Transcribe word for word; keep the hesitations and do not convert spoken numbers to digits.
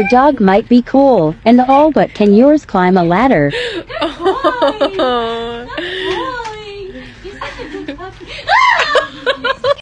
Your dog might be cool and all, but can yours climb a ladder? Oh. He's such a good puppy.